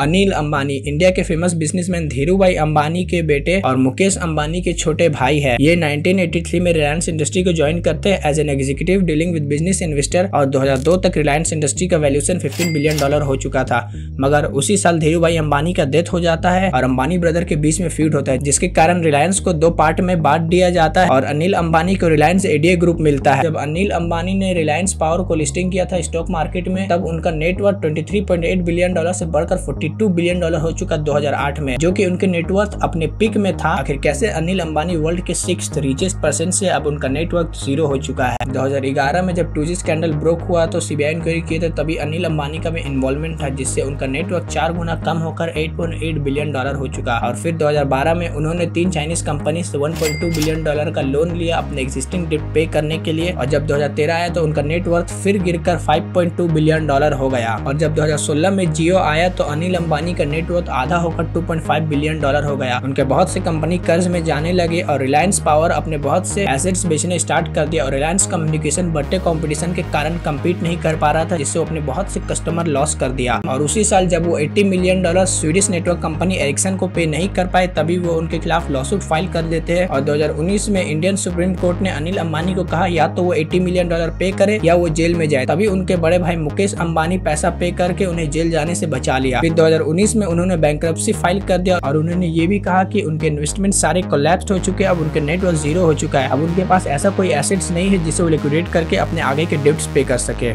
Anil Ambani India के famous businessman Dhirubhai Ambani के बेटे और मुकेश अंबानी के छोटे भाई हैं। ये 1983 में रिलायंस इंडस्ट्री को ज्वाइन करते हैं as an executive dealing with business investor और 2002 तक रिलायंस इंडस्ट्री का वैल्यूएशन 15 बिलियन डॉलर हो चुका था। मगर उसी साल धीरूभाई अंबानी का डेथ हो जाता है और अंबानी ब्रदर के बीच में फ्यूड होता है, जिसके कारण रिलायंस को दो पार्ट में बांट दिया जाता है और अनिल अंबानी को रिलायंस एडीए ग्रुप मिलता है। जब अनिल अंबानी ने रिलायंस पॉवर को लिस्टिंग किया था स्टॉक मार्केट में, तब उनका नेटवर्क 23.8 बिलियन डॉलर से बढ़कर 42 बिलियन डॉलर हो चुका 2008 में, जो कि उनके नेटवर्थ अपने पिक में था। आखिर कैसे अनिल अंबानी वर्ल्ड के 6th रिचेस्ट पर्सन से अब उनका नेटवर्थ 0 हो चुका है। 2011 में जब 2G स्कैंडल ब्रोक हुआ तो सीबीआई इंक्वायरी किए थे, तभी अनिल अंबानी का भी इन्वॉल्वमेंट था, जिससे उनका नेटवर्क 4 गुना कम होकर 8.8 बिलियन डॉलर हो चुका। और फिर 2012 में उन्होंने 3 चाइनीज कंपनी से 1.2 बिलियन डॉलर का लोन लिया अपने एग्जिस्टिंग डेट पे करने के लिए, और जब 2013 आया तो उनका नेटवर्थ फिर गिरकर 5.2 बिलियन डॉलर हो गया। और जब 2016 में जियो आया तो अनिल अंबानी का नेटवर्थ आधा होकर 2.5 बिलियन डॉलर हो गया। उनके बहुत से कंपनी कर्ज में जाने लगे और रिलायंस पावर अपने बहुत से एसेट्स बेचने स्टार्ट कर दिया और रिलायंस कम्युनिकेशन बढ़ते कंपटीशन के कारण कम्पीट नहीं कर पा रहा था, जिससे अपने बहुत से कस्टमर लॉस कर दिया। और उसी साल जब वो 80 million dollar Swedish network company Ericsson को पे नहीं कर पाए, तभी वो उनके खिलाफ लॉसूट फाइल कर देते हैं। और 2019 में इंडियन सुप्रीम कोर्ट ने अनिल अंबानी को कहा या तो वो 80 मिलियन डॉलर पे करे या वो जेल में जाए। तभी उनके बड़े भाई मुकेश अंबानी पैसा पे करके उन्हें जेल जाने से बचा लिया। फिर 2019 में उन्होंने बैंकरप्सी फाइल कर दिया और उन्होंने ये भी कहा कि उनके इन्वेस्टमेंट सारे कोलैप्स हो चुके हैं, अब उनके नेटवर्थ 0 हो चुका है, अब उनके पास ऐसा कोई एसेट्स नहीं है जिसे वो लिक्विडेट करके अपने आगे के डेब्ट्स पे कर सके।